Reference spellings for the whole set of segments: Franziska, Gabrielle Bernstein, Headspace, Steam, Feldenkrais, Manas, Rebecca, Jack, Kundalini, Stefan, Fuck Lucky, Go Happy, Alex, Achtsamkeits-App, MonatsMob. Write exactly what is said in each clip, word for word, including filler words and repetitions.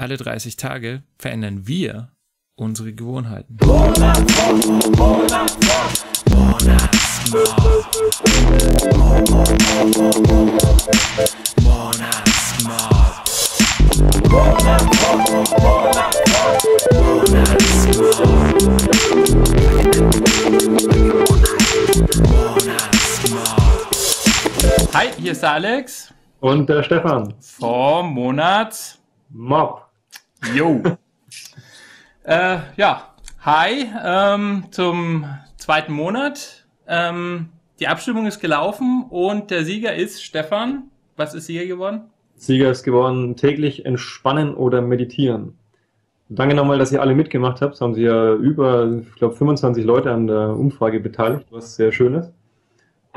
Alle dreißig Tage verändern wir unsere Gewohnheiten. Hi, hier ist der Alex und der Stefan vom MonatsMob. Jo. äh, ja, hi ähm, zum zweiten Monat. Ähm, die Abstimmung ist gelaufen und der Sieger ist Stefan. Was ist Sieger geworden? Sieger ist geworden, täglich entspannen oder meditieren. Danke nochmal, dass ihr alle mitgemacht habt. Es haben sich ja über, ich glaube, fünfundzwanzig Leute an der Umfrage beteiligt, was sehr schön ist.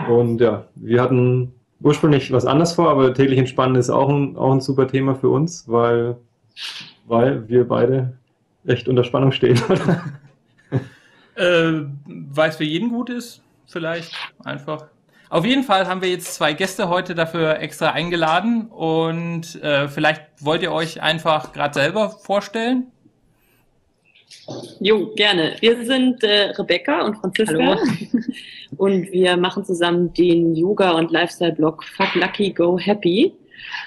Und ja, wir hatten ursprünglich was anderes vor, aber täglich entspannen ist auch ein, auch ein super Thema für uns, weil... Weil wir beide echt unter Spannung stehen. äh, weil es für jeden gut ist, vielleicht einfach. Auf jeden Fall haben wir jetzt zwei Gäste heute dafür extra eingeladen und äh, vielleicht wollt ihr euch einfach gerade selber vorstellen. Jo, gerne. Wir sind äh, Rebecca und Franziska. Hallo. Und wir machen zusammen den Yoga- und Lifestyle-Blog Fuck Lucky, Go Happy.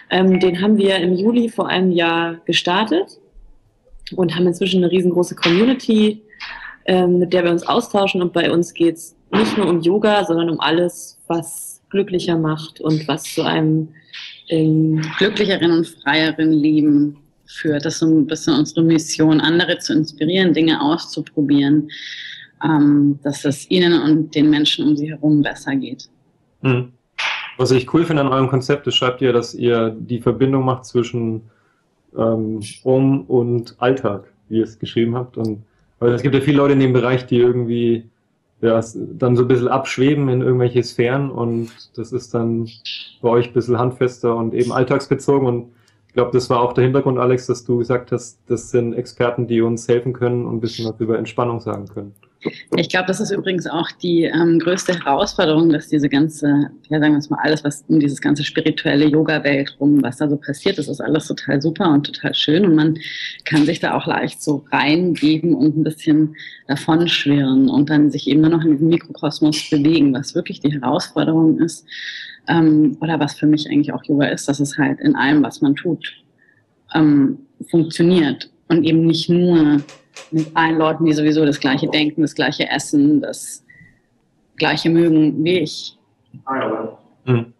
Ähm, den haben wir im Juli vor einem Jahr gestartet und haben inzwischen eine riesengroße Community, ähm, mit der wir uns austauschen. Und bei uns geht es nicht nur um Yoga, sondern um alles, was glücklicher macht und was zu einem ähm, glücklicheren und freieren Leben führt. Das ist ein bisschen unsere Mission, andere zu inspirieren, Dinge auszuprobieren, ähm, dass es ihnen und den Menschen um sie herum besser geht. Mhm. Was ich cool finde an eurem Konzept, ist, schreibt ihr, dass ihr die Verbindung macht zwischen ähm, Um und Alltag, wie ihr es geschrieben habt. Und, weil es gibt ja viele Leute in dem Bereich, die irgendwie ja, dann so ein bisschen abschweben in irgendwelche Sphären und das ist dann bei euch ein bisschen handfester und eben alltagsbezogen. Und ich glaube, das war auch der Hintergrund, Alex, dass du gesagt hast, das sind Experten, die uns helfen können und ein bisschen was über Entspannung sagen können. Ich glaube, das ist übrigens auch die ähm, größte Herausforderung, dass diese ganze, ja sagen wir es mal, alles, was um dieses ganze spirituelle Yoga-Welt rum, was da so passiert, das ist alles total super und total schön und man kann sich da auch leicht so reingeben und ein bisschen davon schwirren und dann sich eben nur noch in diesem Mikrokosmos bewegen, was wirklich die Herausforderung ist ähm, oder was für mich eigentlich auch Yoga ist, dass es halt in allem, was man tut, ähm, funktioniert und eben nicht nur mit allen Leuten, die sowieso das Gleiche denken, das Gleiche essen, das Gleiche mögen wie ich. Mhm.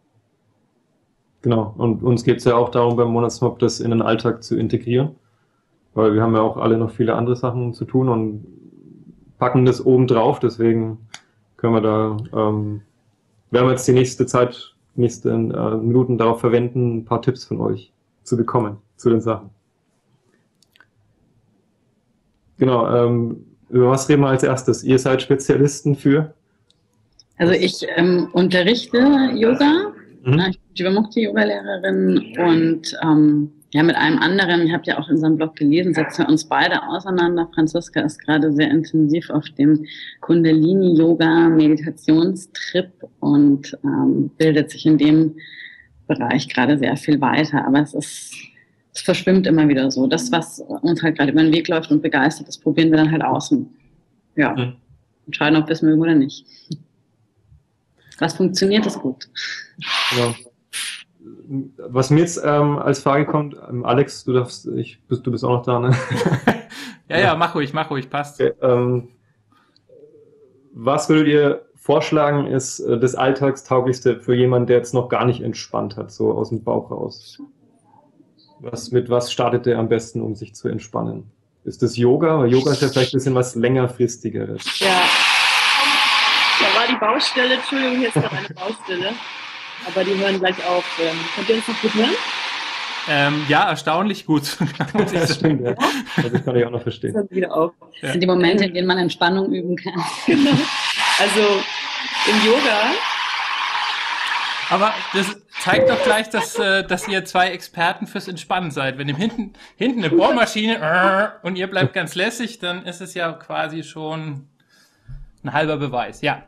Genau, und uns geht es ja auch darum, beim MonatsMob das in den Alltag zu integrieren, weil wir haben ja auch alle noch viele andere Sachen zu tun und packen das oben drauf, deswegen können wir da, ähm, werden wir jetzt die nächste Zeit, nächsten äh, Minuten darauf verwenden, ein paar Tipps von euch zu bekommen, zu den Sachen. Genau, ähm, über was reden wir als erstes? Ihr seid Spezialisten für? Also ich ähm, unterrichte Yoga, mhm. Ich bin Jivamukti-Yoga-Lehrerin und ähm, ja, mit einem anderen, ihr habt ja auch in unserem Blog gelesen, setzen wir uns beide auseinander. Franziska ist gerade sehr intensiv auf dem Kundalini-Yoga-Meditationstrip und ähm, bildet sich in dem Bereich gerade sehr viel weiter, aber es ist... Es verschwimmt immer wieder so. Das, was uns halt gerade über den Weg läuft und begeistert, das probieren wir dann halt außen. Ja, mhm. Entscheiden, ob wir es mögen oder nicht. Was funktioniert, ist gut. Ja. Was mir jetzt ähm, als Frage kommt, Alex, du darfst, ich, du bist auch noch da, ne? ja, ja, mach ruhig, mach ruhig, passt. Okay, ähm, was würdet ihr vorschlagen, ist das alltagstauglichste für jemanden, der jetzt noch gar nicht entspannt hat, so aus dem Bauch raus? Was, mit was startet er am besten, um sich zu entspannen? Ist das Yoga? Weil Yoga ist ja vielleicht ein bisschen was längerfristigeres. Ja, da war die Baustelle. Entschuldigung, hier ist noch eine Baustelle. Aber die hören gleich auf. Ähm, könnt ihr uns noch gut hören? Ähm, ja, erstaunlich gut. Das stimmt, ja. Also ich kann ich auch noch verstehen. Das hört wieder auf. Das sind die Momente, in denen man Entspannung üben kann. Genau. Also im Yoga... Aber das zeigt doch gleich, dass, äh, dass ihr zwei Experten fürs Entspannen seid. Wenn im hinten, hinten eine Bohrmaschine und ihr bleibt ganz lässig, dann ist es ja quasi schon ein halber Beweis, ja.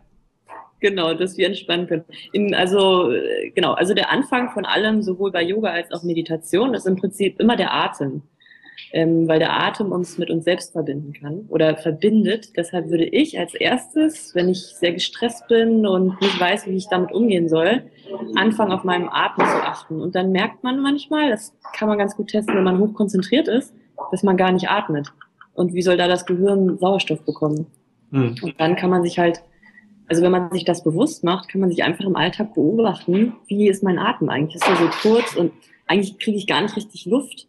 Genau, dass wir entspannen können. In, also, genau, also der Anfang von allem, sowohl bei Yoga als auch Meditation, ist im Prinzip immer der Atem. ähm, weil der Atem uns mit uns selbst verbinden kann oder verbindet. Deshalb würde ich als erstes, wenn ich sehr gestresst bin und nicht weiß, wie ich damit umgehen soll, anfangen, auf meinem Atem zu achten. Und dann merkt man manchmal, das kann man ganz gut testen, wenn man hochkonzentriert ist, dass man gar nicht atmet. Und wie soll da das Gehirn Sauerstoff bekommen? Mhm. Und dann kann man sich halt, also wenn man sich das bewusst macht, kann man sich einfach im Alltag beobachten, wie ist mein Atem eigentlich? Ist er so kurz und eigentlich kriege ich gar nicht richtig Luft?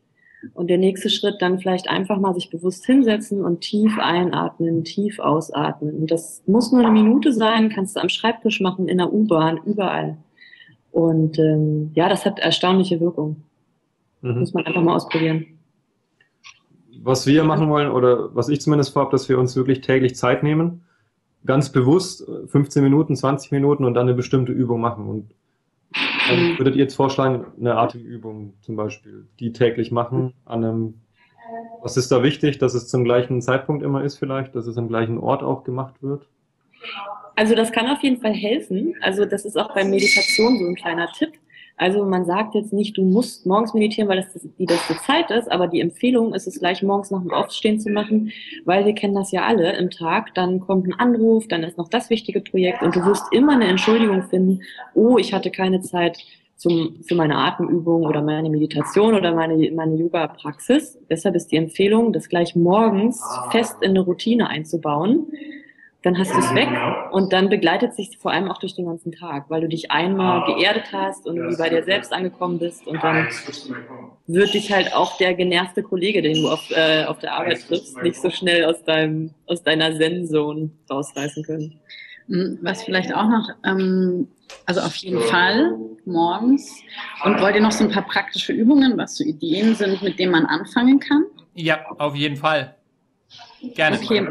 Und der nächste Schritt dann vielleicht einfach mal sich bewusst hinsetzen und tief einatmen, tief ausatmen. Und das muss nur eine Minute sein, kannst du am Schreibtisch machen, in der U-Bahn, überall. Und ähm, ja, das hat erstaunliche Wirkung. Mhm. Muss man einfach mal ausprobieren. Was wir machen wollen, oder was ich zumindest vorhabe, dass wir uns wirklich täglich Zeit nehmen, ganz bewusst fünfzehn Minuten, zwanzig Minuten und dann eine bestimmte Übung machen. Und dann würdet ihr jetzt vorschlagen, eine Atemübung zum Beispiel, die täglich machen, an einem, was ist da wichtig, dass es zum gleichen Zeitpunkt immer ist vielleicht, dass es am gleichen Ort auch gemacht wird? Also das kann auf jeden Fall helfen. Also das ist auch bei Meditation so ein kleiner Tipp. Also man sagt jetzt nicht, du musst morgens meditieren, weil das die beste Zeit ist, aber die Empfehlung ist es gleich morgens nach dem Aufstehen zu machen, weil wir kennen das ja alle im Tag, dann kommt ein Anruf, dann ist noch das wichtige Projekt und du wirst immer eine Entschuldigung finden, oh, ich hatte keine Zeit zum, für meine Atemübung oder meine Meditation oder meine, meine Yoga-Praxis. Deshalb ist die Empfehlung, das gleich morgens fest in eine Routine einzubauen. Dann hast du es weg und dann begleitet es sich vor allem auch durch den ganzen Tag, weil du dich einmal geerdet hast und wie bei dir selbst angekommen bist und dann wird dich halt auch der genervte Kollege, den du auf, äh, auf der Arbeit triffst, nicht so schnell aus, deinem, aus deiner Zen-Zone rausreißen können. Was vielleicht auch noch, ähm, also auf jeden Fall morgens. Und wollt ihr noch so ein paar praktische Übungen, was so Ideen sind, mit denen man anfangen kann? Ja, auf jeden Fall. Gerne. Okay.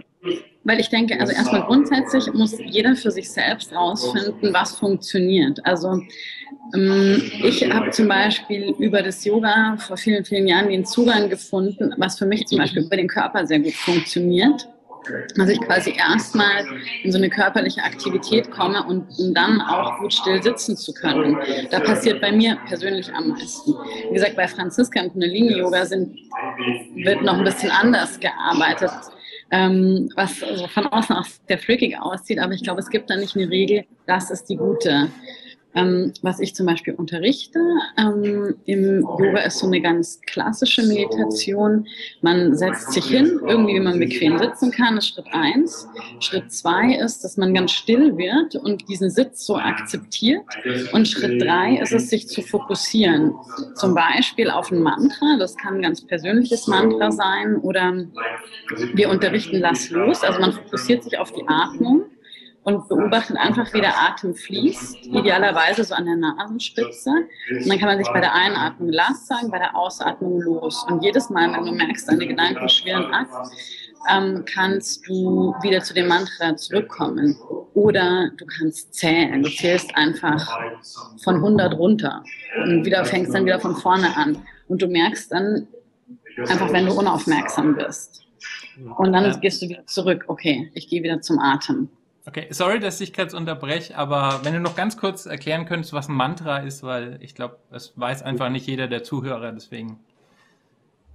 Weil ich denke, also erstmal grundsätzlich muss jeder für sich selbst rausfinden, was funktioniert. Also ich habe zum Beispiel über das Yoga vor vielen, vielen Jahren den Zugang gefunden, was für mich zum Beispiel über den Körper sehr gut funktioniert. Dass ich quasi erstmal in so eine körperliche Aktivität komme und um dann auch gut still sitzen zu können. Da passiert bei mir persönlich am meisten. Wie gesagt, bei Franziska im Kundalini-Yoga sind, wird noch ein bisschen anders gearbeitet. Ähm, was also von außen auch sehr flüssig aussieht, aber ich glaube, es gibt da nicht eine Regel, das ist die gute. Ähm, was ich zum Beispiel unterrichte ähm, im Yoga ist so eine ganz klassische Meditation. Man setzt sich hin, irgendwie wie man bequem sitzen kann, ist Schritt eins. Schritt zwei ist, dass man ganz still wird und diesen Sitz so akzeptiert. Und Schritt drei ist es, sich zu fokussieren. Zum Beispiel auf ein Mantra, das kann ein ganz persönliches Mantra sein oder wir unterrichten Lass los, also man fokussiert sich auf die Atmung. Und beobachtet einfach, wie der Atem fließt, idealerweise so an der Nasenspitze. Und dann kann man sich bei der Einatmung Lass sagen, bei der Ausatmung Los. Und jedes Mal, wenn du merkst, deine Gedanken schwirren ab, ähm, kannst du wieder zu dem Mantra zurückkommen. Oder du kannst zählen. Du zählst einfach von hundert runter und wieder fängst dann wieder von vorne an. Und du merkst dann einfach, wenn du unaufmerksam bist. Und dann gehst du wieder zurück. Okay, ich gehe wieder zum Atem. Okay, sorry, dass ich kurz unterbreche, aber wenn du noch ganz kurz erklären könntest, was ein Mantra ist, weil ich glaube, das weiß einfach nicht jeder der Zuhörer, deswegen.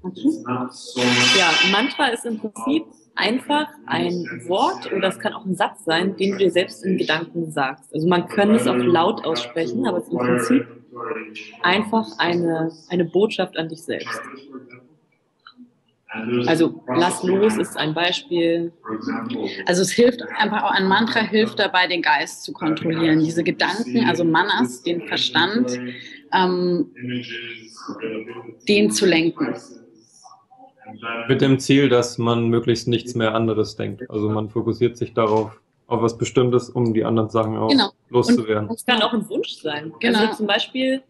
Okay. Ja, Mantra ist im Prinzip einfach ein Wort oder es kann auch ein Satz sein, den du dir selbst in Gedanken sagst. Also man kann es auch laut aussprechen, aber es ist im Prinzip einfach eine, eine Botschaft an dich selbst. Also Lass los ist ein Beispiel. Also es hilft einfach auch, ein Mantra hilft dabei, den Geist zu kontrollieren. Diese Gedanken, also Manas, den Verstand, ähm, den zu lenken. Mit dem Ziel, dass man möglichst nichts mehr anderes denkt. Also man fokussiert sich darauf, auf was Bestimmtes, um die anderen Sachen auch genau. loszuwerden. Und es kann auch ein Wunsch sein. Genau. Also zum Beispiel...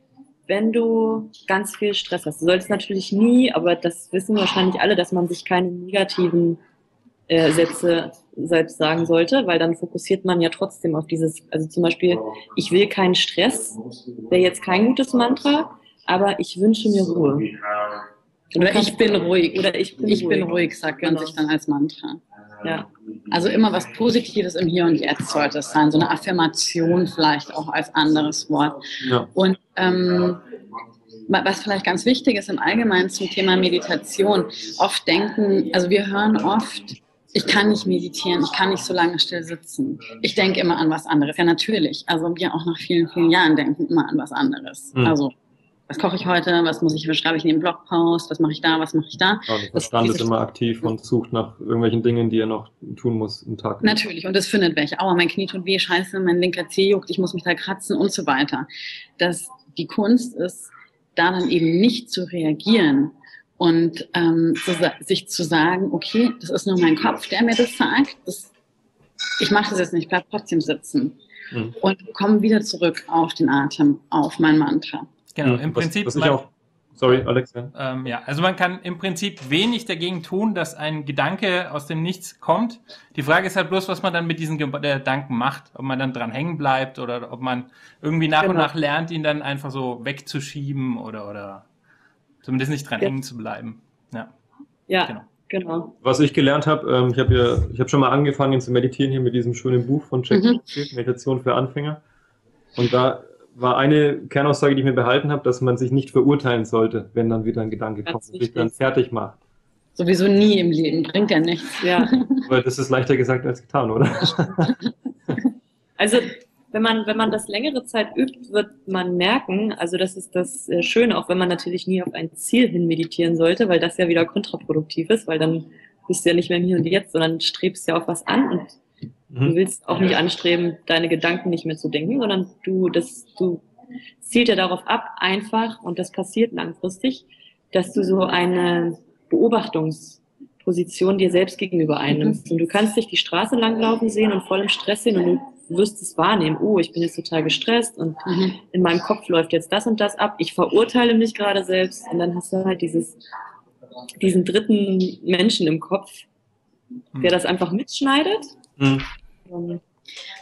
Wenn du ganz viel Stress hast, du solltest natürlich nie, aber das wissen wahrscheinlich alle, dass man sich keine negativen äh, Sätze selbst sagen sollte, weil dann fokussiert man ja trotzdem auf dieses, also zum Beispiel, ich will keinen Stress, wäre jetzt kein gutes Mantra, aber ich wünsche mir Ruhe. Oder ich bin ruhig. Oder ich bin, ich ruhig. bin ruhig, sagt man genau. sich dann als Mantra. Ja. Also immer was Positives im Hier und Jetzt sollte es sein, so eine Affirmation vielleicht auch als anderes Wort. Ja. Und ähm, was vielleicht ganz wichtig ist im Allgemeinen zum Thema Meditation. Oft denken, also wir hören oft, ich kann nicht meditieren, ich kann nicht so lange still sitzen. Ich denke immer an was anderes. Ja, natürlich. Also wir auch nach vielen, vielen Jahren denken immer an was anderes. Hm. Also, was koche ich heute, was muss ich, was schreibe ich in den Blogpost, was mache ich da, was mache ich da. Also der Verstand ist immer aktiv und sucht nach irgendwelchen Dingen, die er noch tun muss im Tag. Natürlich, und das findet welche. Aua, mein Knie tut weh, scheiße, mein linker Zeh juckt, ich muss mich da kratzen und so weiter. Das, die Kunst ist, da dann eben nicht zu reagieren und ähm, so, sich zu sagen, okay, das ist nur mein Kopf, der mir das sagt, das, ich mache das jetzt nicht, ich bleib trotzdem sitzen. Mhm. Und komme wieder zurück auf den Atem, auf mein Mantra. Genau, im was, Prinzip. Was ich man, auch, sorry, Alex. Ähm, ja, also man kann im Prinzip wenig dagegen tun, dass ein Gedanke aus dem Nichts kommt. Die Frage ist halt bloß, was man dann mit diesen Gedanken macht. Ob man dann dran hängen bleibt oder ob man irgendwie nach genau. und nach lernt, ihn dann einfach so wegzuschieben oder, oder zumindest nicht dran ja. hängen zu bleiben. Ja, ja genau. genau. Was ich gelernt habe, ähm, ich habe ja, ich habe schon mal angefangen zu meditieren hier mit diesem schönen Buch von Jack, mhm. Meditation für Anfänger. Und da war eine Kernaussage, die ich mir behalten habe, dass man sich nicht verurteilen sollte, wenn dann wieder ein Gedanke kommt und sich dann fertig macht. Sowieso nie im Leben, bringt ja nichts. Ja. Weil das ist leichter gesagt als getan, oder? Also wenn man, wenn man das längere Zeit übt, wird man merken, also das ist das Schöne, auch wenn man natürlich nie auf ein Ziel hin meditieren sollte, weil das ja wieder kontraproduktiv ist, weil dann bist du ja nicht mehr im Hier und Jetzt, sondern strebst ja auf was an und du willst auch nicht anstreben, deine Gedanken nicht mehr zu denken, sondern du, das, du zielt ja darauf ab, einfach, und das passiert langfristig, dass du so eine Beobachtungsposition dir selbst gegenüber einnimmst. Und du kannst dich die Straße langlaufen sehen und voll im Stress sehen und du wirst es wahrnehmen. Oh, ich bin jetzt total gestresst und mhm. in meinem Kopf läuft jetzt das und das ab. Ich verurteile mich gerade selbst. Und dann hast du halt dieses, diesen dritten Menschen im Kopf, der das einfach mitschneidet. Mhm.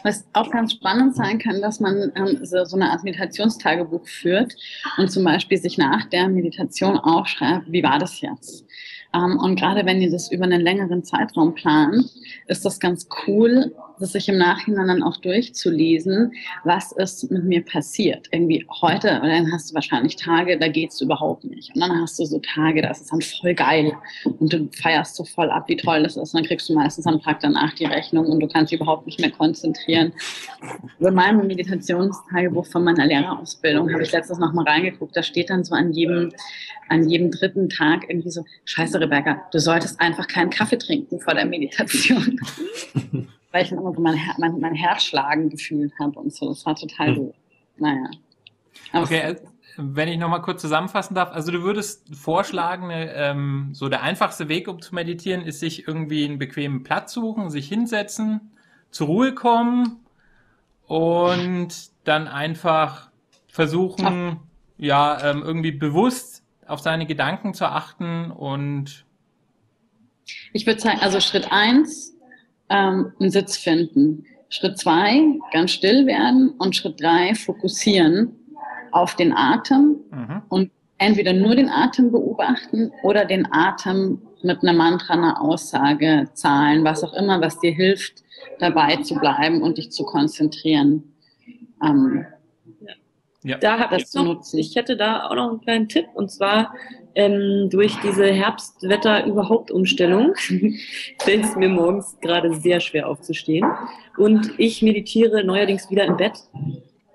Was auch ganz spannend sein kann, dass man ähm, so, so eine Art Meditationstagebuch führt und zum Beispiel sich nach der Meditation aufschreibt, wie war das jetzt? Ähm, und gerade wenn ihr das über einen längeren Zeitraum plant, ist das ganz cool, das sich im Nachhinein dann auch durchzulesen, was ist mit mir passiert. Irgendwie heute, und dann hast du wahrscheinlich Tage, da geht es überhaupt nicht. Und dann hast du so Tage, da ist es dann voll geil und du feierst so voll ab, wie toll das ist. Und dann kriegst du meistens am Tag danach die Rechnung und du kannst dich überhaupt nicht mehr konzentrieren. In meinem Meditationstagebuch von meiner Lehrerausbildung habe ich letztens nochmal reingeguckt, da steht dann so an jedem, an jedem dritten Tag irgendwie so, scheiße Rebecca, du solltest einfach keinen Kaffee trinken vor der Meditation. Weil ich immer so mein, Her mein, mein Herz schlagen gefühlt habe und so. Das war total so, naja. Aber okay, wenn ich nochmal kurz zusammenfassen darf. Also du würdest vorschlagen, ähm, so der einfachste Weg, um zu meditieren, ist sich irgendwie einen bequemen Platz suchen, sich hinsetzen, zur Ruhe kommen und dann einfach versuchen, Ach. ja, ähm, irgendwie bewusst auf seine Gedanken zu achten und... Ich würde sagen, also Schritt eins... Ähm, einen Sitz finden. Schritt zwei, ganz still werden. Und Schritt drei, fokussieren auf den Atem mhm. und entweder nur den Atem beobachten oder den Atem mit einem Mantra, einer Aussage, Zahlen, was auch immer, was dir hilft, dabei zu bleiben und dich zu konzentrieren. Ähm, ja. Da habe ich zu nutzen. Ich hätte da auch noch einen kleinen Tipp, und zwar Ähm, durch diese Herbstwetter-Überhaupt-Umstellung fällt es mir morgens gerade sehr schwer aufzustehen. Und ich meditiere neuerdings wieder im Bett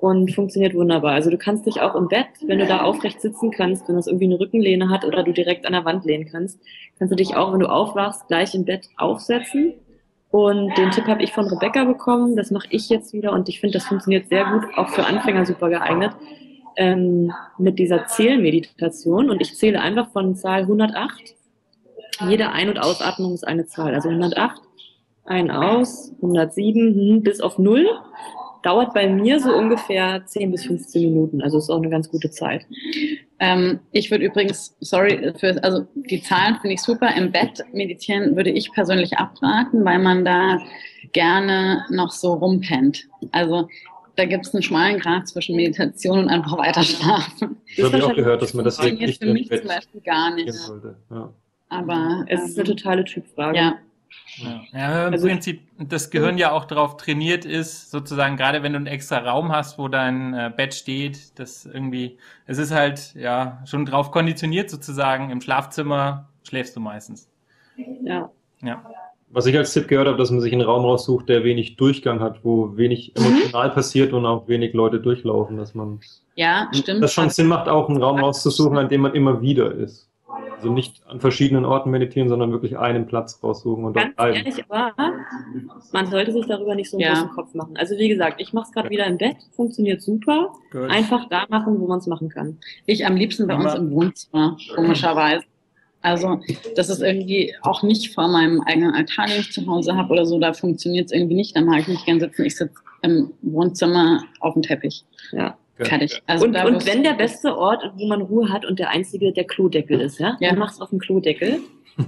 und funktioniert wunderbar. Also du kannst dich auch im Bett, wenn du da aufrecht sitzen kannst, wenn das irgendwie eine Rückenlehne hat oder du direkt an der Wand lehnen kannst, kannst du dich auch, wenn du aufwachst, gleich im Bett aufsetzen. Und den Tipp habe ich von Rebecca bekommen, das mache ich jetzt wieder und ich finde, das funktioniert sehr gut, auch für Anfänger super geeignet. Ähm, mit dieser Zählmeditation, und ich zähle einfach von Zahl hundertacht. Jede Ein- und Ausatmung ist eine Zahl, also hundertacht, ein aus, hundertsieben bis auf null. Dauert bei mir so ungefähr zehn bis fünfzehn Minuten, also ist auch eine ganz gute Zeit. Ähm, ich würde übrigens, sorry, für, also die Zahlen finde ich super, im Bett meditieren würde ich persönlich abraten, weil man da gerne noch so rumpennt. Also da gibt es einen schmalen Grat zwischen Meditation und einfach weiter schlafen. Das habe ich auch gehört, dass man das nicht für mich zum Beispiel gar nicht. Ja. Aber es ist eine totale Typfrage. Ja, Ja, ja im also, Prinzip, das Gehirn ja auch darauf trainiert ist, sozusagen, gerade wenn du einen extra Raum hast, wo dein äh, Bett steht, das irgendwie, es ist halt, ja, schon drauf konditioniert sozusagen, im Schlafzimmer schläfst du meistens. Ja. Ja. Was ich als Tipp gehört habe, dass man sich einen Raum raussucht, der wenig Durchgang hat, wo wenig emotional mhm. passiert und auch wenig Leute durchlaufen, dass man, ja, stimmt. Das schon Sinn macht, auch einen Raum rauszusuchen, an dem man immer wieder ist. Also nicht an verschiedenen Orten meditieren, sondern wirklich einen Platz raussuchen und dort bleiben. Ganz ehrlich, aber man sollte sich darüber nicht so einen ja. großen Kopf machen. Also wie gesagt, ich mache es gerade ja. wieder im Bett, funktioniert super. Good. Einfach da machen, wo man es machen kann. Ich am liebsten bei uns im Wohnzimmer, komischerweise. Also das ist irgendwie auch nicht vor meinem eigenen Altar, den ich zu Hause habe oder so, da funktioniert es irgendwie nicht, da mag ich nicht gern sitzen. Ich sitze im Wohnzimmer auf dem Teppich. Ja. Fertig. Also und und wenn der beste Ort, wo man Ruhe hat und der einzige der Klodeckel ist, ja, ja. dann mach's auf dem Klodeckel,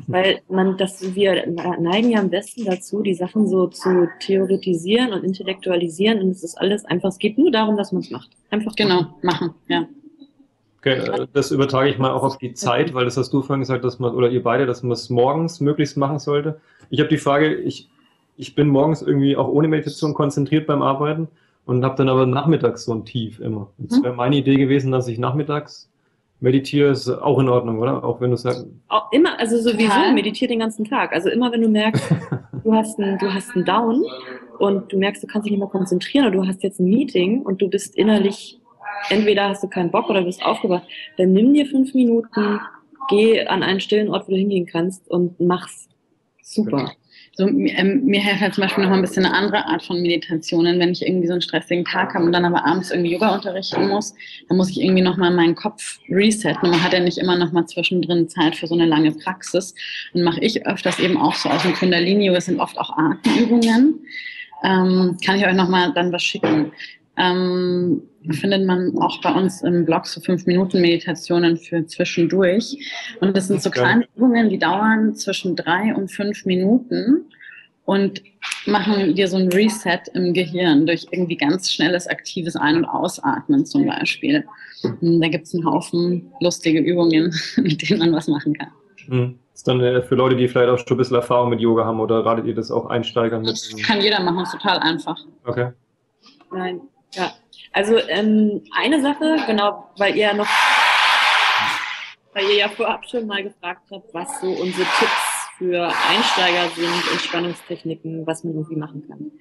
weil man das, wir neigen ja am besten dazu, die Sachen so zu theoretisieren und intellektualisieren und es ist alles einfach, es geht nur darum, dass man es macht. Einfach genau, machen, ja. Okay, das übertrage ich mal auch auf die Zeit, weil das hast du vorhin gesagt, dass man, oder ihr beide, dass man es morgens möglichst machen sollte. Ich habe die Frage, ich, ich bin morgens irgendwie auch ohne Meditation konzentriert beim Arbeiten. Und habe dann aber nachmittags so ein Tief immer. Das wäre meine Idee gewesen, dass ich nachmittags meditiere, ist auch in Ordnung, oder? Auch wenn du sagst. Auch immer, also sowieso, ja. meditiere den ganzen Tag. Also immer, wenn du merkst, du hast einen, du hast einen Down und du merkst, du kannst dich nicht mehr konzentrieren oder du hast jetzt ein Meeting und du bist innerlich, entweder hast du keinen Bock oder du bist aufgewacht, dann nimm dir fünf Minuten, geh an einen stillen Ort, wo du hingehen kannst und mach's. Super. Genau. So, ähm, mir hilft halt zum Beispiel noch mal ein bisschen eine andere Art von Meditationen, wenn ich irgendwie so einen stressigen Tag habe und dann aber abends irgendwie Yoga unterrichten muss, dann muss ich irgendwie noch mal meinen Kopf resetten und man hat ja nicht immer noch mal zwischendrin Zeit für so eine lange Praxis und mache ich öfters eben auch so aus dem Kundalini, das sind oft auch Atemübungen, ähm, kann ich euch noch mal dann was schicken. Ähm, findet man auch bei uns im Blog so fünf Minuten Meditationen für zwischendurch. Und das sind so kleine Übungen, die dauern zwischen drei und fünf Minuten und machen dir so ein Reset im Gehirn durch irgendwie ganz schnelles, aktives Ein- und Ausatmen zum Beispiel. Und da gibt es einen Haufen lustige Übungen, mit denen man was machen kann. Mhm. Ist dann für Leute, die vielleicht auch schon ein bisschen Erfahrung mit Yoga haben, oder ratet ihr das auch Einsteigern mit? Das kann jeder machen, ist total einfach. Okay. Nein. Ja, also ähm, eine Sache, genau, weil ihr ja noch, weil ihr ja vorab schon mal gefragt habt, was so unsere Tipps für Einsteiger sind, Entspannungstechniken, was man irgendwie machen kann.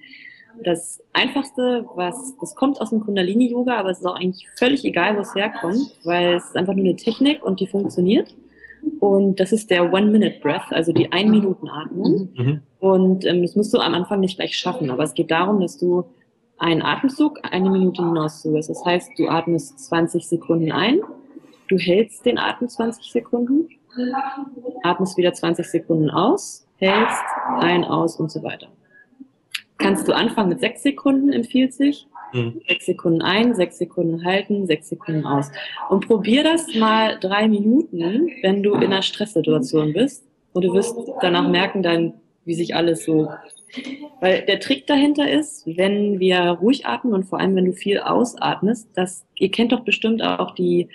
Das Einfachste, was, das kommt aus dem Kundalini-Yoga, aber es ist auch eigentlich völlig egal, wo es herkommt, weil es ist einfach nur eine Technik und die funktioniert. Und das ist der One-Minute-Breath, also die Ein-Minuten-Atmung. Mhm. Und ähm, das musst du am Anfang nicht gleich schaffen, aber es geht darum, dass du einen Atemzug, eine Minute hinauszugehst. Das heißt, du atmest zwanzig Sekunden ein, du hältst den Atem zwanzig Sekunden, atmest wieder zwanzig Sekunden aus, hältst, ein, aus und so weiter. Kannst du anfangen mit sechs Sekunden, empfiehlt sich. Mhm. sechs Sekunden ein, sechs Sekunden halten, sechs Sekunden aus. Und probier das mal drei Minuten, wenn du in einer Stresssituation bist. Und du wirst danach merken, dann, wie sich alles so... Weil der Trick dahinter ist, wenn wir ruhig atmen und vor allem, wenn du viel ausatmest, dass, ihr kennt doch bestimmt auch die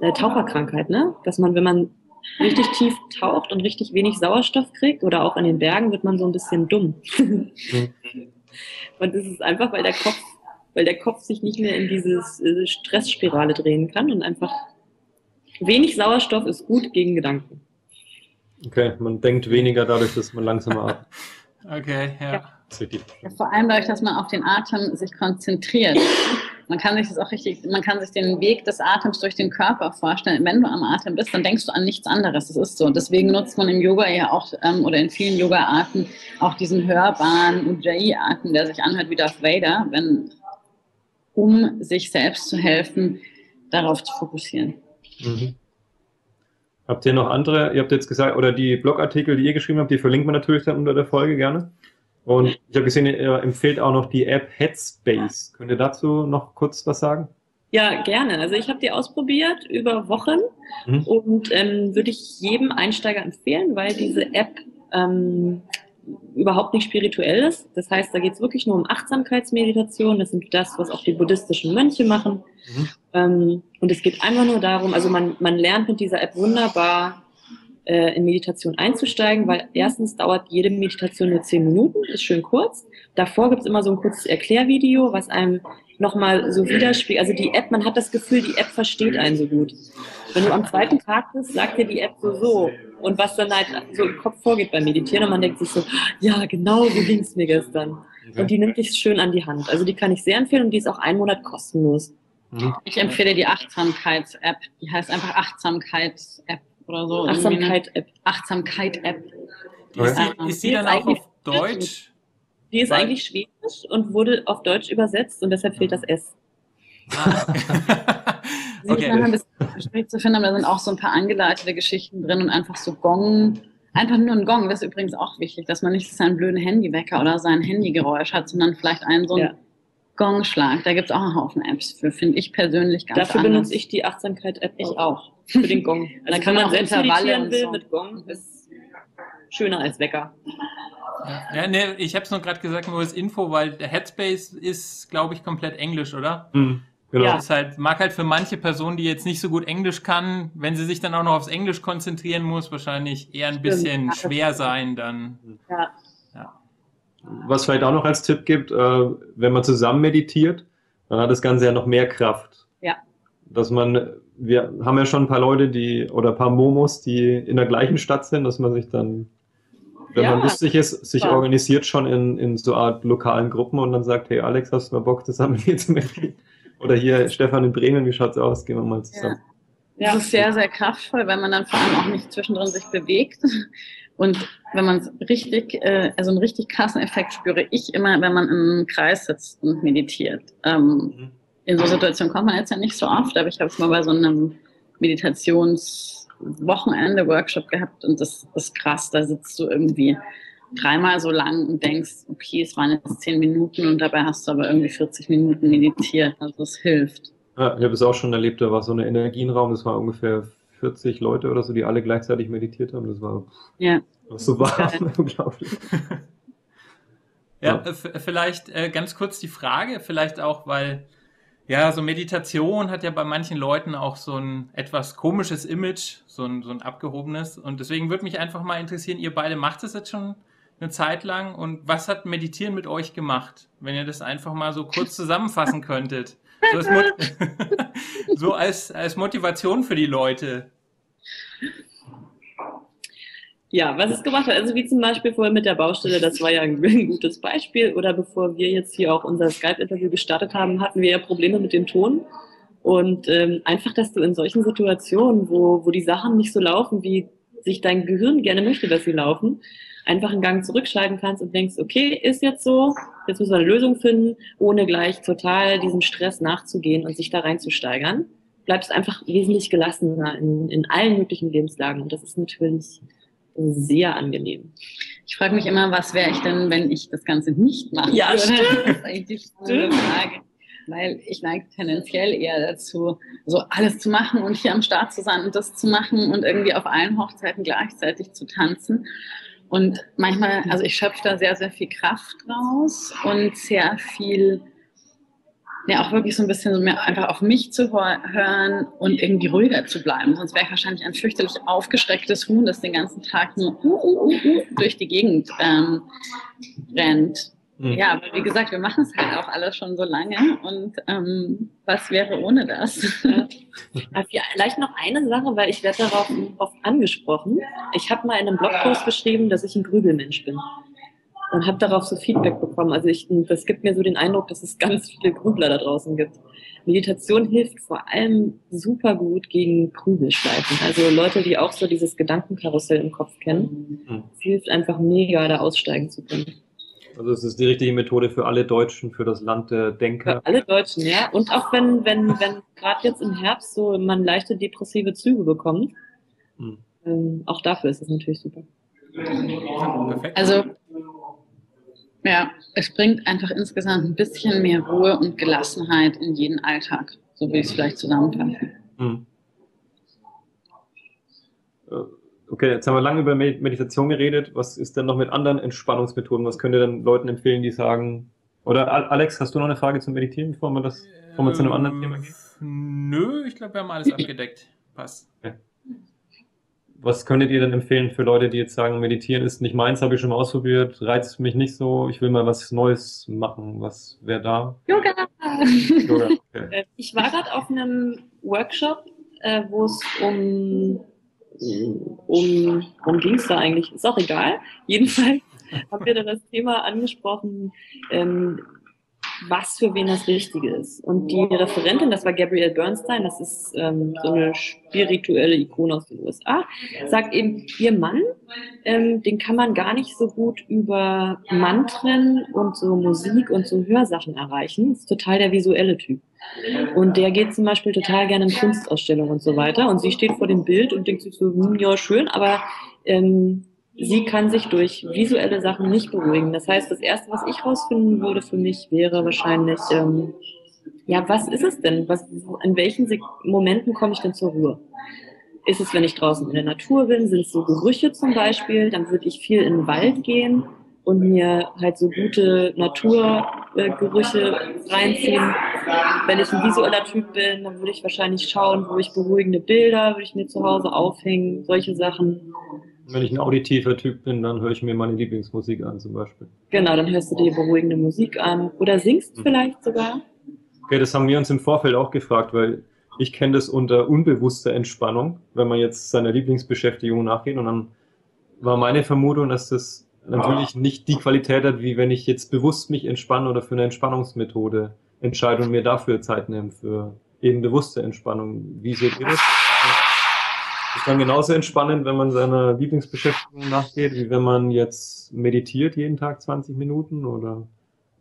äh, Taucherkrankheit, ne? Dass man, wenn man richtig tief taucht und richtig wenig Sauerstoff kriegt oder auch in den Bergen, wird man so ein bisschen dumm. Und das ist einfach, weil der Kopf, weil der Kopf sich nicht mehr in diese äh, Stressspirale drehen kann und einfach wenig Sauerstoff ist gut gegen Gedanken. Okay, man denkt weniger dadurch, dass man langsamer atmet. Okay, ja. ja. Vor allem dadurch, dass man auf den Atem sich konzentriert. Man kann sich das auch richtig, man kann sich den Weg des Atems durch den Körper vorstellen. Wenn du am Atem bist, dann denkst du an nichts anderes. Das ist so. Deswegen nutzt man im Yoga ja auch ähm, oder in vielen Yoga-Arten auch diesen hörbaren Ujjayi-Atem, der sich anhört wie Darth Vader, wenn, um sich selbst zu helfen, darauf zu fokussieren. Mhm. Habt ihr noch andere, ihr habt jetzt gesagt, oder die Blogartikel, die ihr geschrieben habt, die verlinkt man natürlich dann unter der Folge gerne. Und ich habe gesehen, ihr empfehlt auch noch die App Headspace. Könnt ihr dazu noch kurz was sagen? Ja, gerne. Also ich habe die ausprobiert über Wochen mhm. und ähm, würde ich jedem Einsteiger empfehlen, weil diese App ähm, überhaupt nicht spirituell ist. Das heißt, da geht es wirklich nur um Achtsamkeitsmeditation. Das sind das, was auch die buddhistischen Mönche machen. Mhm. Ähm, und es geht einfach nur darum, also man, man lernt mit dieser App wunderbar äh, in Meditation einzusteigen, weil erstens dauert jede Meditation nur zehn Minuten, ist schön kurz. Davor gibt es immer so ein kurzes Erklärvideo, was einem nochmal so widerspiegelt. Also die App, man hat das Gefühl, die App versteht einen so gut. Wenn du am zweiten Tag bist, sagt dir die App so so. Und was dann halt so im Kopf vorgeht beim Meditieren und man denkt sich so, ja genau, so ging es mir gestern. Okay. Und die nimmt dich schön an die Hand. Also die kann ich sehr empfehlen und die ist auch einen Monat kostenlos. Mhm. Ich empfehle die Achtsamkeits-App. Die heißt einfach Achtsamkeits-App oder so. Achtsamkeit-App. Achtsamkeit-App. Ist, ja. ist die dann auch auf Deutsch? Die ist Weil? eigentlich schwedisch und wurde auf Deutsch übersetzt und deshalb fehlt das S. Ah. Okay. Ein bisschen schwierig zu finden, aber da sind auch so ein paar angeleitete Geschichten drin und einfach so Gong. Einfach nur ein Gong, das ist übrigens auch wichtig, dass man nicht seinen blöden Handywecker oder sein Handygeräusch hat, sondern vielleicht einen so einen ja. Gongschlag. Da gibt es auch einen Haufen Apps für, finde ich persönlich ganz Dafür anders. benutze ich die Achtsamkeit-App ich auch. Für den Gong. Also da kann man auch Intervalle und will so. Mit Gong ist schöner als Wecker. Ja, ne, ich habe es nur gerade gesagt, nur als Info, weil der Headspace ist, glaube ich, komplett Englisch, oder? Mhm, genau. Ja. Das halt, mag halt für manche Personen, die jetzt nicht so gut Englisch kann, wenn sie sich dann auch noch aufs Englisch konzentrieren muss, wahrscheinlich eher ein Stimmt. bisschen ja, schwer sein dann. Ja. Ja. Was vielleicht auch noch als Tipp gibt, äh, wenn man zusammen meditiert, dann hat das Ganze ja noch mehr Kraft. Ja. Dass man, wir haben ja schon ein paar Leute, die, oder ein paar Momos, die in der gleichen Stadt sind, dass man sich dann Wenn ja, man lustig ist, sich super. organisiert schon in, in so Art lokalen Gruppen und dann sagt, hey Alex, hast du mal Bock, zusammen hier zu mitgehen? Oder hier, Stefan in Bremen, wie schaut's aus? Gehen wir mal zusammen. Ja. Ja. Das ist sehr, sehr kraftvoll, weil man dann vor allem auch nicht zwischendrin sich bewegt. Und wenn man es richtig, äh, also einen richtig krassen Effekt spüre ich immer, wenn man im Kreis sitzt und meditiert. Ähm, mhm. In so Situationen kommt man jetzt ja nicht so oft, aber ich habe es mal bei so einem Meditations- Wochenende Workshop gehabt und das ist krass, da sitzt du irgendwie dreimal so lang und denkst, okay, es waren jetzt zehn Minuten und dabei hast du aber irgendwie vierzig Minuten meditiert, also es hilft. Ja, ich habe es auch schon erlebt, da war so ein Energienraum, das waren ungefähr vierzig Leute oder so, die alle gleichzeitig meditiert haben, das war ja. so warm, unglaublich. Ja, ja, vielleicht äh, ganz kurz die Frage, vielleicht auch, weil ja, so Meditation hat ja bei manchen Leuten auch so ein etwas komisches Image, so ein, so ein abgehobenes. Und deswegen würde mich einfach mal interessieren, ihr beide macht es jetzt schon eine Zeit lang. Und was hat Meditieren mit euch gemacht? Wenn ihr das einfach mal so kurz zusammenfassen könntet. So als, Mo so als, als Motivation für die Leute. Ja, was es gemacht hat, also wie zum Beispiel vorher mit der Baustelle, das war ja ein, ein gutes Beispiel, oder bevor wir jetzt hier auch unser Skype-Interview gestartet haben, hatten wir ja Probleme mit dem Ton und ähm, einfach, dass du in solchen Situationen, wo, wo die Sachen nicht so laufen, wie sich dein Gehirn gerne möchte, dass sie laufen, einfach einen Gang zurückschalten kannst und denkst, okay, ist jetzt so, jetzt müssen wir eine Lösung finden, ohne gleich total diesem Stress nachzugehen und sich da reinzusteigern, bleibst einfach wesentlich gelassener in, in allen möglichen Lebenslagen und das ist natürlich sehr angenehm. Ich frage mich immer, was wäre ich denn, wenn ich das Ganze nicht mache? Ja, stimmt. Das ist eigentlich die stimmt. Frage. Weil ich neige tendenziell eher dazu, so alles zu machen und hier am Start zu sein und das zu machen und irgendwie auf allen Hochzeiten gleichzeitig zu tanzen. Und manchmal, also ich schöpfe da sehr, sehr viel Kraft raus und sehr viel, ja auch wirklich so ein bisschen mehr einfach auf mich zu hören und irgendwie ruhiger zu bleiben. Sonst wäre ich wahrscheinlich ein fürchterlich aufgeschrecktes Huhn, das den ganzen Tag nur uh, uh, uh, uh, durch die Gegend ähm, rennt. Mhm. Ja, aber wie gesagt, wir machen es halt auch alle schon so lange und ähm, was wäre ohne das? Vielleicht noch eine Sache, weil ich werde darauf oft angesprochen. Ich habe mal in einem Blogpost geschrieben, dass ich ein Grübelmensch bin. Und habe darauf so Feedback bekommen. Also ich, das gibt mir so den Eindruck, dass es ganz viele Grübler da draußen gibt. Meditation hilft vor allem super gut gegen Grübelschleifen. Also Leute, die auch so dieses Gedankenkarussell im Kopf kennen. Mhm. Es hilft einfach mega, da aussteigen zu können. Also es ist die richtige Methode für alle Deutschen, für das Land der Denker. Für alle Deutschen, ja. Und auch wenn, wenn, wenn gerade jetzt im Herbst so man leichte depressive Züge bekommt, mhm. ähm, auch dafür ist es natürlich super. Perfekt. Also ja, es bringt einfach insgesamt ein bisschen mehr Ruhe und Gelassenheit in jeden Alltag, so wie ich es vielleicht zusammenfasse. Hm. Okay, jetzt haben wir lange über Meditation geredet. Was ist denn noch mit anderen Entspannungsmethoden? Was könnt ihr denn Leuten empfehlen, die sagen... Oder Alex, hast du noch eine Frage zum Meditieren, bevor wir, das, bevor wir zu einem anderen Thema gehen? Nö, ich glaube, wir haben alles abgedeckt. Passt. Ja. was könntet ihr denn empfehlen für Leute, die jetzt sagen, meditieren ist nicht meins, habe ich schon mal ausprobiert, reizt mich nicht so, ich will mal was Neues machen. Was wäre da? Yoga! Yoga, okay. Ich war gerade auf einem Workshop, äh, wo es um... um worum ging es da eigentlich? Ist auch egal. Jedenfalls haben wir dann das Thema angesprochen, ähm, was für wen das Richtige ist. Und die Referentin, das war Gabrielle Bernstein, das ist ähm, so eine spirituelle Ikone aus den U S A, sagt eben, ihr Mann, ähm, den kann man gar nicht so gut über Mantren und so Musik und so Hörsachen erreichen. Das ist total der visuelle Typ. Und der geht zum Beispiel total gerne in Kunstausstellungen und so weiter. Und sie steht vor dem Bild und denkt sich so, hm, ja, schön, aber... Ähm, sie kann sich durch visuelle Sachen nicht beruhigen. Das heißt, das Erste, was ich rausfinden würde für mich, wäre wahrscheinlich, ähm, ja, was ist es denn? Was, in welchen Sek- Momenten komme ich denn zur Ruhe? Ist es, wenn ich draußen in der Natur bin? Sind es so Gerüche zum Beispiel? Dann würde ich viel in den Wald gehen und mir halt so gute Naturgerüche äh, reinziehen. Wenn ich ein visueller Typ bin, dann würde ich wahrscheinlich schauen, wo ich beruhigende Bilder, würde ich mir zu Hause aufhängen, solche Sachen. Wenn ich ein auditiver Typ bin, dann höre ich mir meine Lieblingsmusik an zum Beispiel. Genau, dann hörst du dir beruhigende Musik an oder singst hm. vielleicht sogar. Okay, das haben wir uns im Vorfeld auch gefragt, weil ich kenne das unter unbewusster Entspannung, wenn man jetzt seiner Lieblingsbeschäftigung nachgeht. Und dann war meine Vermutung, dass das natürlich nicht die Qualität hat, wie wenn ich jetzt bewusst mich entspanne oder für eine Entspannungsmethode entscheide und mir dafür Zeit nehme, für eben bewusste Entspannung. Wie seht ihr das? Das ist dann genauso entspannend, wenn man seiner Lieblingsbeschäftigung nachgeht, wie wenn man jetzt meditiert jeden Tag zwanzig Minuten, oder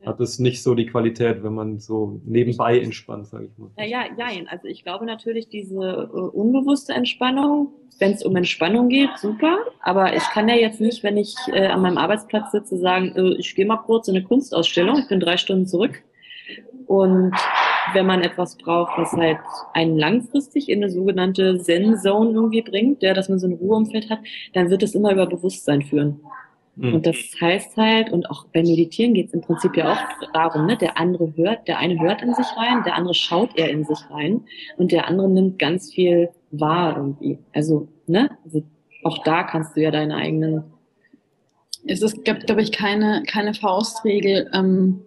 hat es nicht so die Qualität, wenn man so nebenbei entspannt, sage ich mal? Naja, nein. Also ich glaube natürlich, diese äh, unbewusste Entspannung, wenn es um Entspannung geht, super. Aber ich kann ja jetzt nicht, wenn ich äh, an meinem Arbeitsplatz sitze, sagen, äh, ich gehe mal kurz in eine Kunstausstellung, ich bin drei Stunden zurück. Und wenn man etwas braucht, was halt einen langfristig in eine sogenannte Zen-Zone irgendwie bringt, der, dass man so ein Ruheumfeld hat, dann wird es immer über Bewusstsein führen. Mhm. Und das heißt halt, und auch beim Meditieren geht es im Prinzip ja auch darum, ne? Der andere hört, der eine hört in sich rein, der andere schaut eher in sich rein und der andere nimmt ganz viel wahr irgendwie. Also, ne? Also auch da kannst du ja deine eigenen... Es gibt, glaube ich, keine, keine Faustregel. Ähm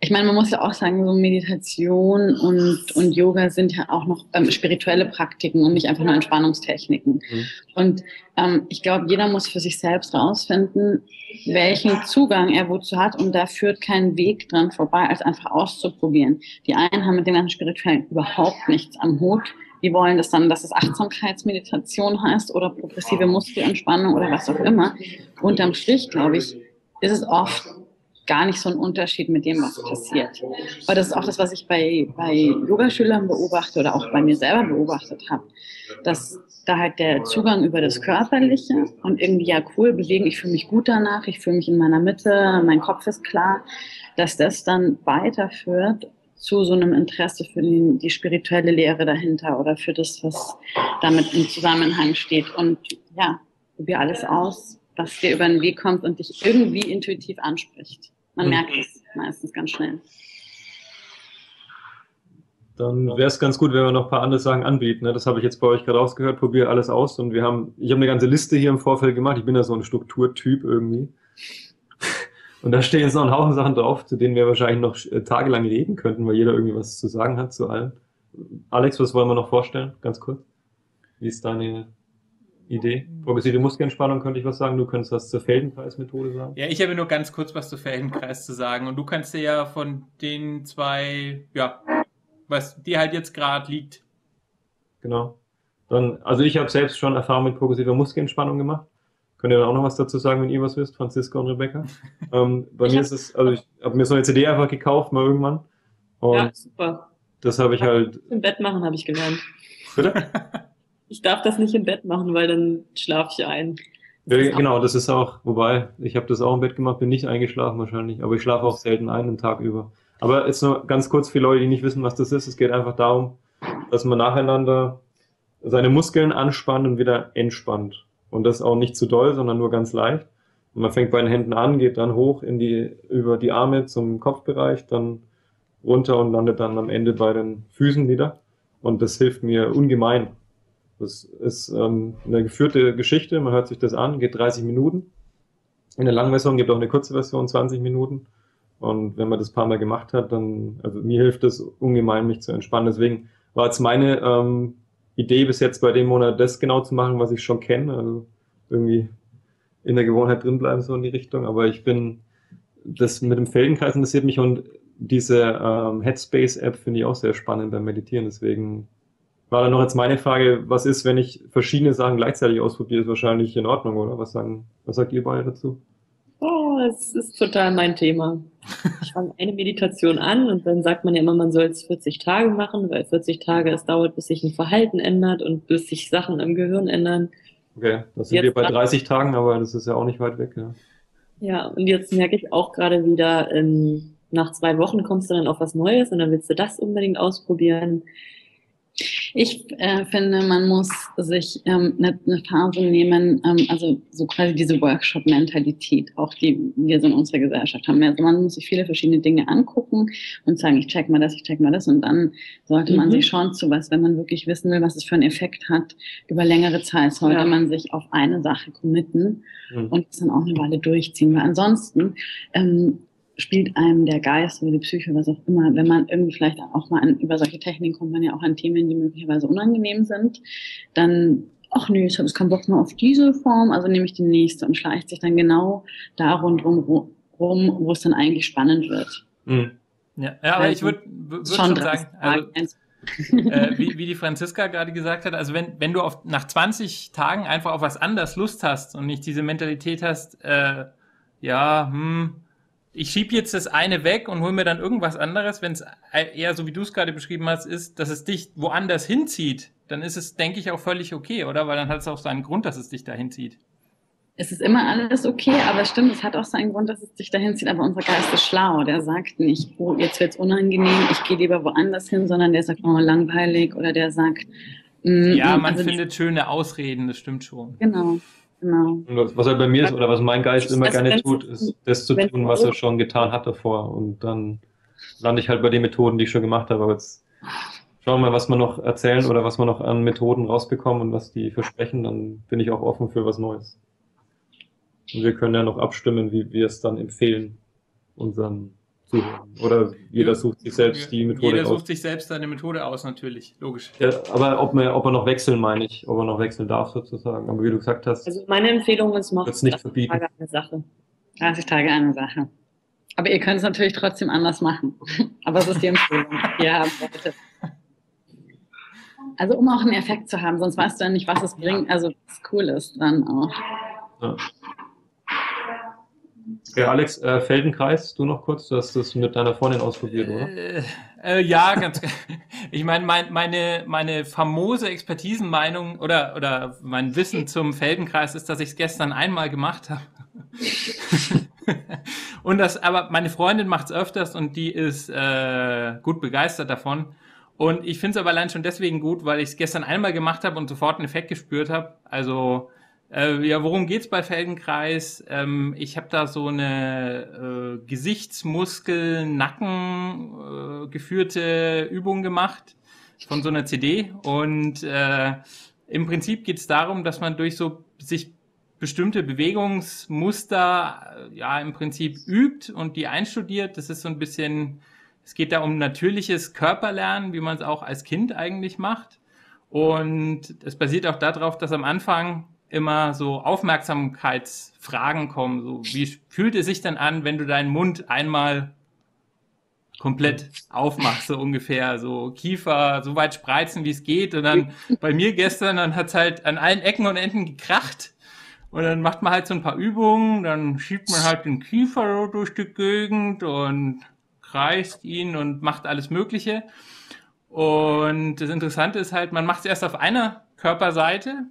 Ich meine, man muss ja auch sagen, so Meditation und, und Yoga sind ja auch noch ähm, spirituelle Praktiken und nicht einfach nur Entspannungstechniken. Mhm. Und ähm, ich glaube, jeder muss für sich selbst rausfinden, welchen Zugang er wozu hat. Und da führt kein Weg dran vorbei, als einfach auszuprobieren. Die einen haben mit dem ganzen Spirituellen überhaupt nichts am Hut. Die wollen das dann, dass es Achtsamkeitsmeditation heißt oder progressive Muskelentspannung oder was auch immer. Unterm Strich, glaube ich, ist es oft gar nicht so ein Unterschied mit dem, was passiert. Aber das ist auch das, was ich bei, bei Yogaschülern beobachte oder auch bei mir selber beobachtet habe, dass da halt der Zugang über das Körperliche und irgendwie, ja cool, bewegen, ich fühle mich gut danach, ich fühle mich in meiner Mitte, mein Kopf ist klar, dass das dann weiterführt zu so einem Interesse für die, die spirituelle Lehre dahinter oder für das, was damit im Zusammenhang steht. Und ja, probier alles aus, was dir über den Weg kommt und dich irgendwie intuitiv anspricht. Man merkt es meistens ganz schnell. Dann wäre es ganz gut, wenn wir noch ein paar andere Sachen anbieten. Das habe ich jetzt bei euch gerade rausgehört. Probiere alles aus. Und wir haben, ich habe eine ganze Liste hier im Vorfeld gemacht. Ich bin ja so ein Strukturtyp irgendwie. Und da stehen jetzt noch ein Haufen Sachen drauf, zu denen wir wahrscheinlich noch tagelang reden könnten, weil jeder irgendwie was zu sagen hat zu allem. Alex, was wollen wir noch vorstellen? Ganz kurz. Wie ist deine Idee? Progressive Muskelentspannung könnte ich was sagen, du könntest was zur Feldenkrais-Methode sagen. Ja, ich habe nur ganz kurz was zur Feldenkrais zu sagen und du kannst dir ja von den zwei, ja, was dir halt jetzt gerade liegt. Genau. Dann, also ich habe selbst schon Erfahrung mit progressiver Muskelentspannung gemacht. Könnt ihr dann auch noch was dazu sagen, wenn ihr was wisst, Franziska und Rebecca? ähm, bei ich mir hab... ist es, also ich habe mir so eine C D einfach gekauft, mal irgendwann. Und ja, super. Das habe ich halt... Im Bett machen habe ich gelernt. Bitte? Ich darf das nicht im Bett machen, weil dann schlafe ich ein. Das ja, genau, das ist auch, wobei, ich habe das auch im Bett gemacht, bin nicht eingeschlafen wahrscheinlich, aber ich schlafe auch selten ein, den Tag über. Aber jetzt nur ganz kurz für Leute, die nicht wissen, was das ist, es geht einfach darum, dass man nacheinander seine Muskeln anspannt und wieder entspannt. Und das auch nicht zu doll, sondern nur ganz leicht. Und man fängt bei den Händen an, geht dann hoch in die, über die Arme zum Kopfbereich, dann runter und landet dann am Ende bei den Füßen wieder. Und das hilft mir ungemein. Das ist ähm, eine geführte Geschichte, man hört sich das an, geht dreißig Minuten. In der langen Version gibt auch eine kurze Version, zwanzig Minuten. Und wenn man das ein paar Mal gemacht hat, dann, also mir hilft es ungemein, mich zu entspannen. Deswegen war jetzt meine ähm, Idee bis jetzt bei dem Monat, das genau zu machen, was ich schon kenne. Also irgendwie in der Gewohnheit drinbleiben, so in die Richtung. Aber ich bin, das mit dem Feldenkreis interessiert mich und diese ähm, Headspace-App finde ich auch sehr spannend beim Meditieren. Deswegen war dann noch jetzt meine Frage, was ist, wenn ich verschiedene Sachen gleichzeitig ausprobiere, ist wahrscheinlich in Ordnung, oder? Was sagen, was sagt ihr beide dazu? Oh, es ist total mein Thema. Ich fange eine Meditation an und dann sagt man ja immer, man soll es vierzig Tage machen, weil vierzig Tage es dauert, bis sich ein Verhalten ändert und bis sich Sachen im Gehirn ändern. Okay, das sind jetzt wir bei dreißig Tagen, aber das ist ja auch nicht weit weg. Ja, ja, und jetzt merke ich auch gerade wieder, in, nach zwei Wochen kommst du dann auf was Neues und dann willst du das unbedingt ausprobieren. Ich äh, finde, man muss sich ähm, eine, eine Phase nehmen, ähm, also so quasi diese Workshop-Mentalität, auch die wir so in unserer Gesellschaft haben. Also man muss sich viele verschiedene Dinge angucken und sagen, ich check mal das, ich check mal das. Und dann sollte mhm. man sich schon zu was, wenn man wirklich wissen will, was es für einen Effekt hat, über längere Zeit sollte ja. man sich auf eine Sache committen mhm. und es dann auch eine Weile durchziehen. Weil ansonsten ähm, spielt einem der Geist oder die Psyche, was auch immer, wenn man irgendwie vielleicht auch mal an, über solche Techniken kommt, man ja auch an Themen, die möglicherweise unangenehm sind, dann, ach nö, ich habe jetzt keinen Bock mehr auf diese Form, also nehme ich die nächste und schleicht sich dann genau da rundherum, rum, wo es dann eigentlich spannend wird. Mhm. Ja. ja, aber also, ich würde würd schon, schon sagen, also, äh, wie, wie die Franziska gerade gesagt hat, also wenn, wenn du auf, nach zwanzig Tagen einfach auf was anderes Lust hast und nicht diese Mentalität hast, äh, ja, hm, ich schiebe jetzt das eine weg und hole mir dann irgendwas anderes, wenn es eher so, wie du es gerade beschrieben hast, ist, dass es dich woanders hinzieht, dann ist es, denke ich, auch völlig okay, oder? Weil dann hat es auch seinen Grund, dass es dich dahin zieht. Es ist immer alles okay, aber stimmt, es hat auch seinen Grund, dass es dich dahin zieht, aber unser Geist ist schlau, der sagt nicht, oh, jetzt wird es unangenehm, ich gehe lieber woanders hin, sondern der sagt, oh, langweilig, oder der sagt... Mm, ja, man also findet schöne Ausreden, das stimmt schon. Genau. Genau. Was halt bei mir ist, oder was mein Geist immer also gerne tut, ist das zu tun, was er schon getan hat davor. Und dann lande ich halt bei den Methoden, die ich schon gemacht habe. Aber jetzt schauen wir mal, was wir noch erzählen oder was wir noch an Methoden rausbekommen und was die versprechen. Dann bin ich auch offen für was Neues. Und wir können ja noch abstimmen, wie wir es dann empfehlen, unseren Zuhörern. Oder jeder sucht sich selbst die Methode aus. Jeder sucht sich selbst seine Methode aus, natürlich, logisch. Ja, aber ob man, ob man noch wechseln, meine ich, ob man noch wechseln darf, sozusagen. Aber wie du gesagt hast, also meine Empfehlung ist noch dreißig Tage eine Sache. dreißig Tage eine Sache. Aber ihr könnt es natürlich trotzdem anders machen. Aber es ist die Empfehlung, die ihr habt, bitte. Also um auch einen Effekt zu haben, sonst weißt du ja nicht, was es bringt. Also was cool ist dann auch. Ja. Okay, Alex, äh, Feldenkreis, du noch kurz, du hast das mit deiner Freundin ausprobiert, oder? Äh, äh, ja, ganz Ich meine, mein, meine, meine famose Expertisenmeinung oder, oder mein Wissen zum Feldenkreis ist, dass ich es gestern einmal gemacht habe. Und das, aber meine Freundin macht es öfters und die ist äh, gut begeistert davon. Und ich finde es aber allein schon deswegen gut, weil ich es gestern einmal gemacht habe und sofort einen Effekt gespürt habe. Also... Äh, ja, worum geht's bei Feldenkrais? Ähm, ich habe da so eine äh, Gesichtsmuskel-, Nacken äh, geführte Übung gemacht von so einer C D und äh, im Prinzip geht's darum, dass man durch so sich bestimmte Bewegungsmuster äh, ja im Prinzip übt und die einstudiert. Das ist so ein bisschen, es geht da um natürliches Körperlernen, wie man es auch als Kind eigentlich macht und es basiert auch darauf, dass am Anfang immer so Aufmerksamkeitsfragen kommen, so wie fühlt es sich denn an, wenn du deinen Mund einmal komplett aufmachst, so ungefähr, so Kiefer so weit spreizen, wie es geht und dann bei mir gestern, dann hat's halt an allen Ecken und Enden gekracht und dann macht man halt so ein paar Übungen, dann schiebt man halt den Kiefer durch die Gegend und kreist ihn und macht alles Mögliche und das Interessante ist halt, man macht es erst auf einer Körperseite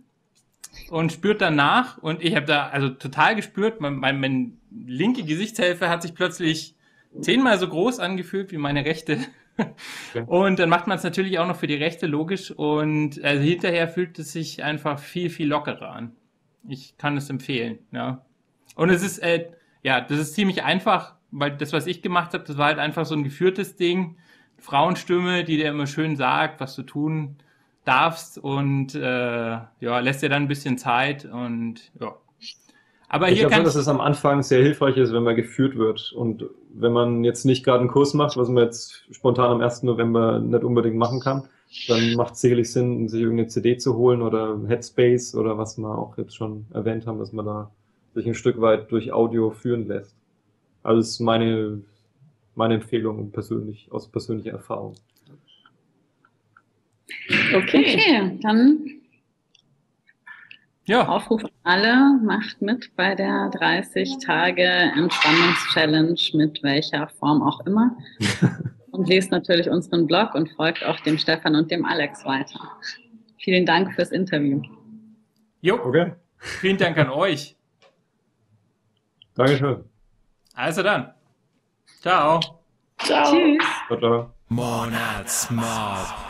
und spürt danach und ich habe da also total gespürt, mein, mein, mein linke Gesichtshälfte hat sich plötzlich zehnmal so groß angefühlt wie meine rechte. Okay. Und dann macht man es natürlich auch noch für die rechte, logisch. Und also hinterher fühlt es sich einfach viel, viel lockerer an. Ich kann es empfehlen. Ja. Und es ist, äh, ja, das ist ziemlich einfach, weil das, was ich gemacht habe, das war halt einfach so ein geführtes Ding. Frauenstimme, die dir immer schön sagt, was zu tun darfst und äh, ja, lässt dir dann ein bisschen Zeit und ja. Aber ich glaube schon, dass es am Anfang sehr hilfreich ist, wenn man geführt wird. Und wenn man jetzt nicht gerade einen Kurs macht, was man jetzt spontan am ersten November nicht unbedingt machen kann, dann macht es sicherlich Sinn, sich irgendeine C D zu holen oder Headspace oder was wir auch jetzt schon erwähnt haben, dass man da sich ein Stück weit durch Audio führen lässt. Also das ist meine, meine Empfehlung persönlich, aus persönlicher Erfahrung. Okay, okay, dann... Ja. Aufruf an alle, macht mit bei der dreißig Tage Entspannungs-Challenge, mit welcher Form auch immer. Und lest natürlich unseren Blog und folgt auch dem Stefan und dem Alex weiter. Vielen Dank fürs Interview. Jo, okay. Vielen Dank an euch. Dankeschön. Also dann. Ciao. Ciao. Tschüss. Monatsmob.